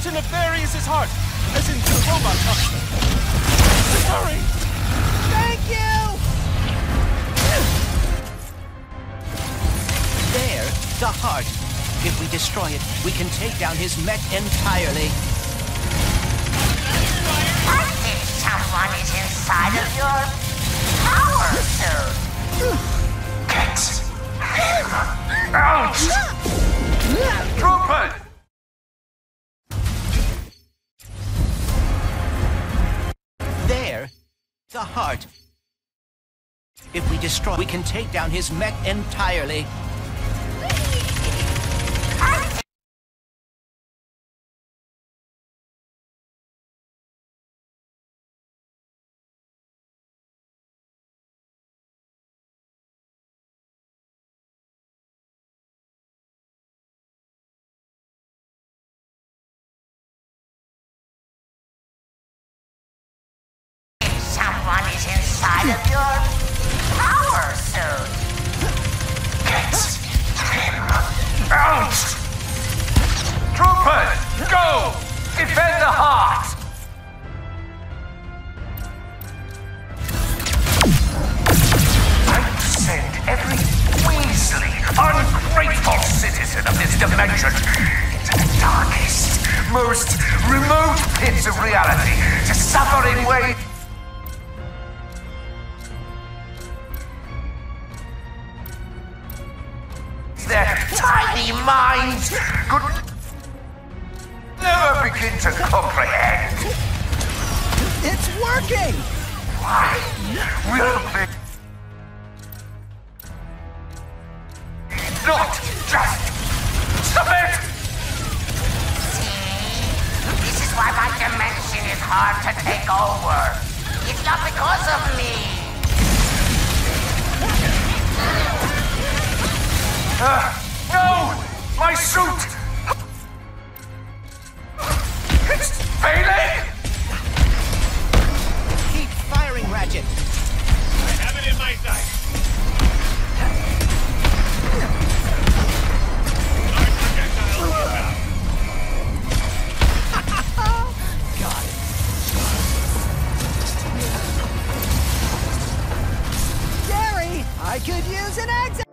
Come to Nefarious' heart, as in the robot heart. Hurry! Thank you! There, the heart. If we destroy it, we can take down his mech entirely. I think someone is inside of your power suit. Get him out! Drop it! The heart. If we destroy, we can take down his mech entirely. Inside of your power suit. Get him out! Troopers, go! Defend the heart! I send every Weasley, ungrateful citizen of this dimension into the darkest, most remote pits of reality to suffer in ways. Their tiny minds could never begin to comprehend. It's working! Why will they not just submit? See? This is why my dimension is hard to take over. It's not because of me. No! My suit! It's failing! Keep firing, Ratchet. I have it in my sight. Large projectile inbound. Got it. Gary, I could use an exit!